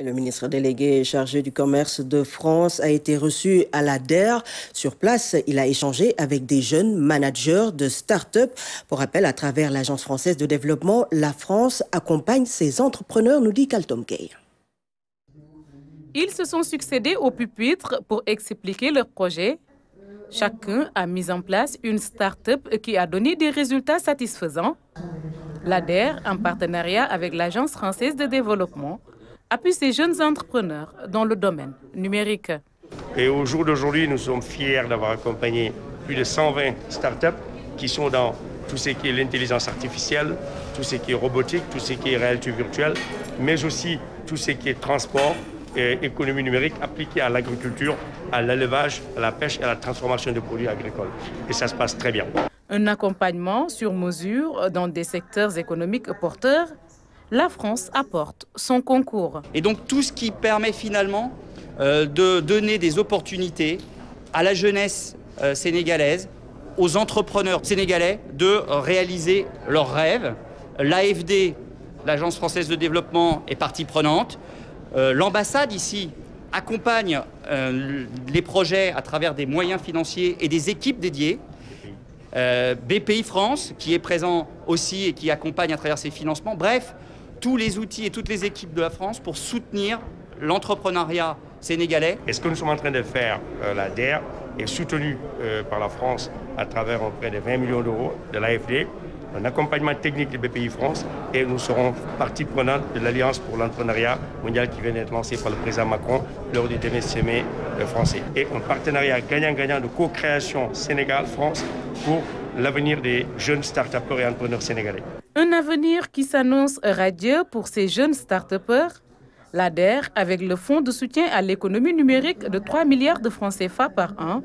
Le ministre délégué chargé du commerce de France a été reçu à la DER. Sur place, il a échangé avec des jeunes managers de start-up. Pour rappel, à travers l'Agence française de développement, la France accompagne ses entrepreneurs, nous dit Kaltomkeï. Ils se sont succédés au pupitre pour expliquer leur projet. Chacun a mis en place une start-up qui a donné des résultats satisfaisants. La DER, en partenariat avec l'Agence française de développement, appuie ces jeunes entrepreneurs dans le domaine numérique. Et au jour d'aujourd'hui, nous sommes fiers d'avoir accompagné plus de 120 startups qui sont dans tout ce qui est l'intelligence artificielle, tout ce qui est robotique, tout ce qui est réalité virtuelle, mais aussi tout ce qui est transport et économie numérique appliquée à l'agriculture, à l'élevage, à la pêche et à la transformation de produits agricoles. Et ça se passe très bien. Un accompagnement sur mesure dans des secteurs économiques porteurs. La France apporte son concours. Et donc tout ce qui permet finalement de donner des opportunités à la jeunesse sénégalaise, aux entrepreneurs sénégalais de réaliser leurs rêves. L'AFD, l'Agence française de développement, est partie prenante. L'ambassade ici accompagne les projets à travers des moyens financiers et des équipes dédiées. BPI France, qui est présent aussi et qui accompagne à travers ses financements. Bref, tous les outils et toutes les équipes de la France pour soutenir l'entrepreneuriat sénégalais. Et ce que nous sommes en train de faire, la DER, est soutenu par la France à travers près de 20 millions d'euros de l'AFD, un accompagnement technique de BPI France, et nous serons partie prenante de l'Alliance pour l'entrepreneuriat mondial qui vient d'être lancée par le président Macron lors du dernier sommet français. Et un partenariat gagnant-gagnant de co-création Sénégal-France pour l'avenir des jeunes start-upers et entrepreneurs sénégalais. Un avenir qui s'annonce radieux pour ces jeunes start-upers. La DER, avec le fonds de soutien à l'économie numérique de 3 milliards de francs CFA par an,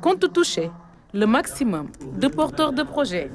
compte toucher le maximum de porteurs de projets.